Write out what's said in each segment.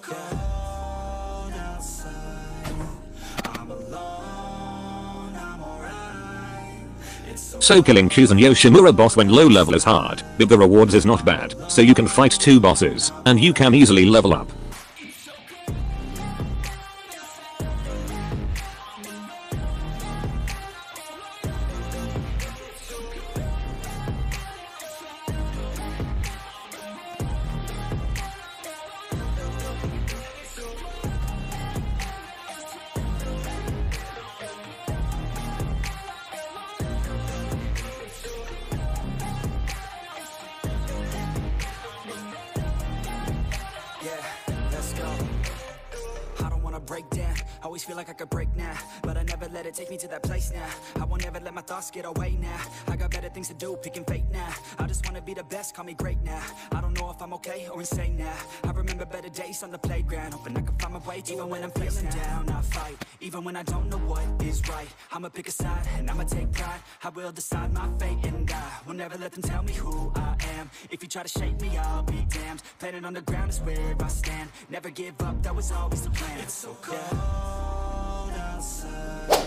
cold outside, I'm alone, I'm alright. So killing Kuzen Yoshimura boss when low level is hard, but the rewards is not bad, so you can fight two bosses, and you can easily level up. Break down, I always feel like I could break now, but I never let it take me to that place now. I won't ever let my thoughts get away now. I got better things to do, picking fate now. I just wanna be the best, call me great now. I don't know if I'm okay or insane now. I remember better days on the playground, hoping I can find my way to even when I'm feeling down. I fight, even when I don't know what is right. I'ma pick a side and I'ma take pride. I will decide my fate and I will never let them tell me who I am. If you try to shake me, I'll be damned. Planet on the ground is where I stand. Never give up, that was always the plan. It's so cold outside,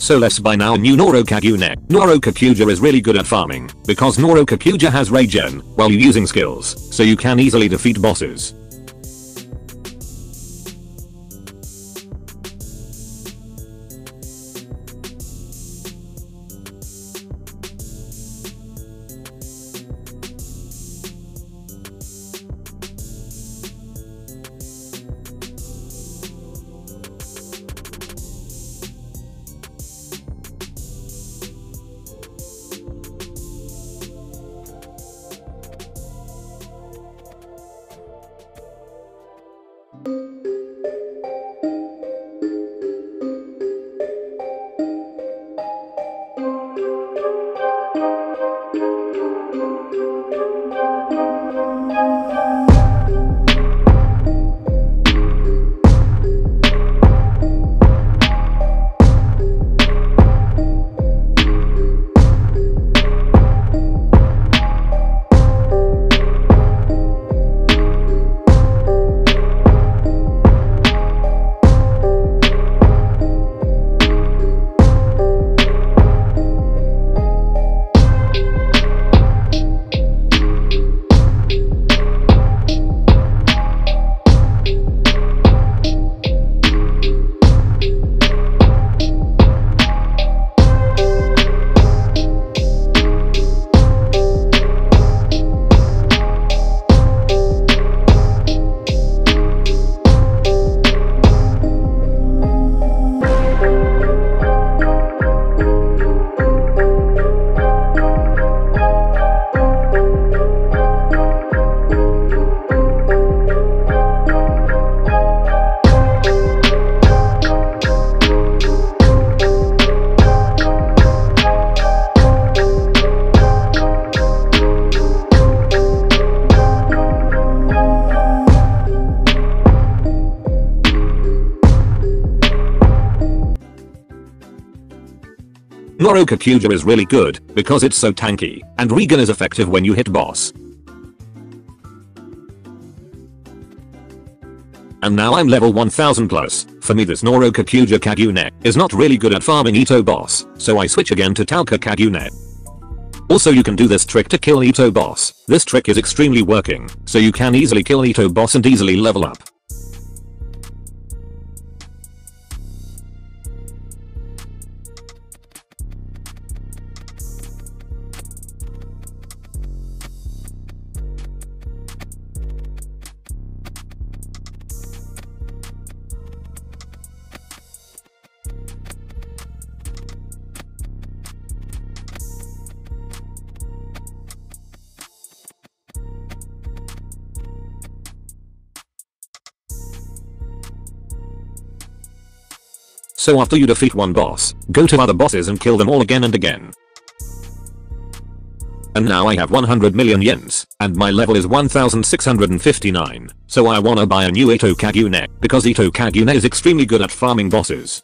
So let's buy now new Noro Kagune. Noro Kakuja is really good at farming, because Noro Kakuja has regen while using skills, so you can easily defeat bosses. Noro Kakuja is really good because it's so tanky, and Regan is effective when you hit boss. And now I'm level 1000 plus. For me this Noro Kagune is not really good at farming Eto Boss, so I switch again to Touka Kagune. Also you can do this trick to kill Eto Boss. This trick is extremely working, so you can easily kill Eto Boss and easily level up. So after you defeat one boss, go to other bosses and kill them all again and again. And now I have 100 million yens, and my level is 1659, so I wanna buy a new Eto Kagune, because Eto Kagune is extremely good at farming bosses.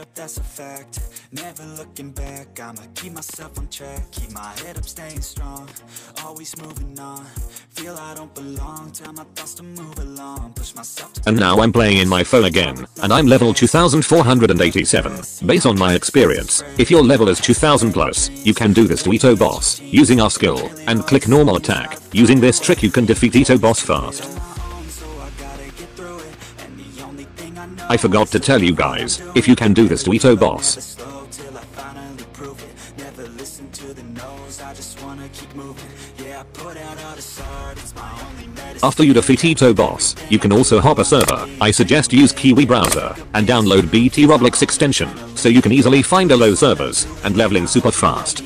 up, that's a fact. Never looking back, I'ma keep myself on track. Keep my head up, staying strong, always moving on. Feel I don't belong, tell my thoughts to move along. Push myself to... And now I'm playing in my phone again, and I'm level 2480. Based on my experience, if your level is 2000 plus, you can do this to Eto Boss using our skill and click normal attack. Using this trick you can defeat Eto Boss fast. I forgot to tell you guys, if you can do this to Eto Boss. After you defeat Eto Boss, you can also hop a server. I suggest use Kiwi Browser and download BT Roblox Extension, so you can easily find a low servers and leveling super fast.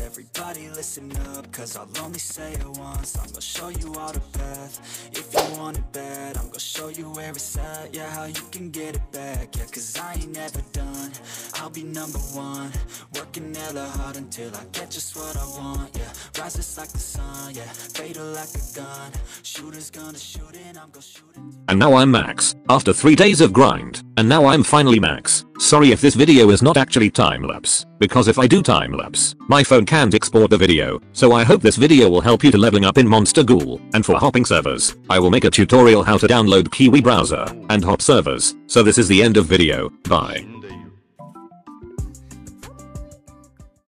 Everybody listen up, cause I'll only say it once. I'm gonna show you all the path. If you want it bad, I'm gonna show you where it's at. Yeah, how you can get it back. Yeah, cause I ain't never done. I'll be number one, working hella hard until I get just what I want. Yeah, rises like the sun. Yeah, fatal like a gun. Shooters gonna shoot and I'm gonna shoot it. And now I'm max, after 3 days of grind. And now I'm finally max. Sorry if this video is not actually time-lapse, because if I do time-lapse, my phone can't export the video, so I hope this video will help you to leveling up in Monster Ghoul, and for hopping servers, I will make a tutorial how to download Kiwi Browser and hop servers, so this is the end of video, bye.